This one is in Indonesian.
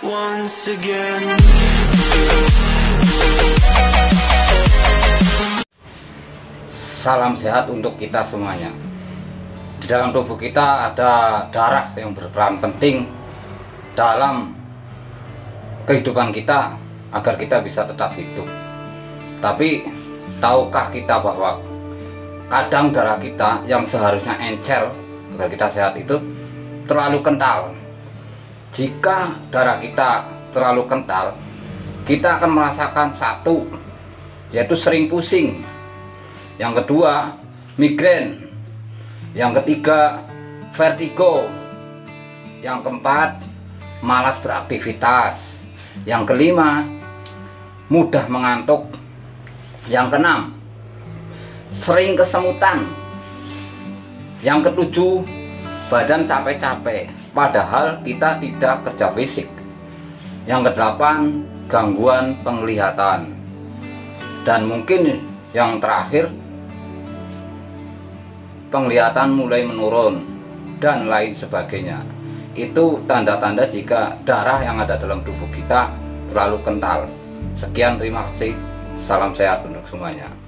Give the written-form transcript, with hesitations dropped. Once again. Salam sehat untuk kita semuanya. Di dalam tubuh kita ada darah yang berperan penting dalam kehidupan kita agar kita bisa tetap hidup. Tapi tahukah kita bahwa kadang darah kita yang seharusnya encer agar kita sehat itu terlalu kental. Jika darah kita terlalu kental, kita akan merasakan satu, yaitu sering pusing. Yang kedua, migrain. Yang ketiga, vertigo. Yang keempat, malas beraktivitas. Yang kelima, mudah mengantuk. Yang keenam, sering kesemutan. Yang ketujuh, badan capek-capek, padahal kita tidak kerja fisik. Yang kedelapan, gangguan penglihatan. Dan mungkin yang terakhir, penglihatan mulai menurun dan lain sebagainya. Itu tanda-tanda jika darah yang ada dalam tubuh kita terlalu kental. Sekian, terima kasih. Salam sehat untuk semuanya.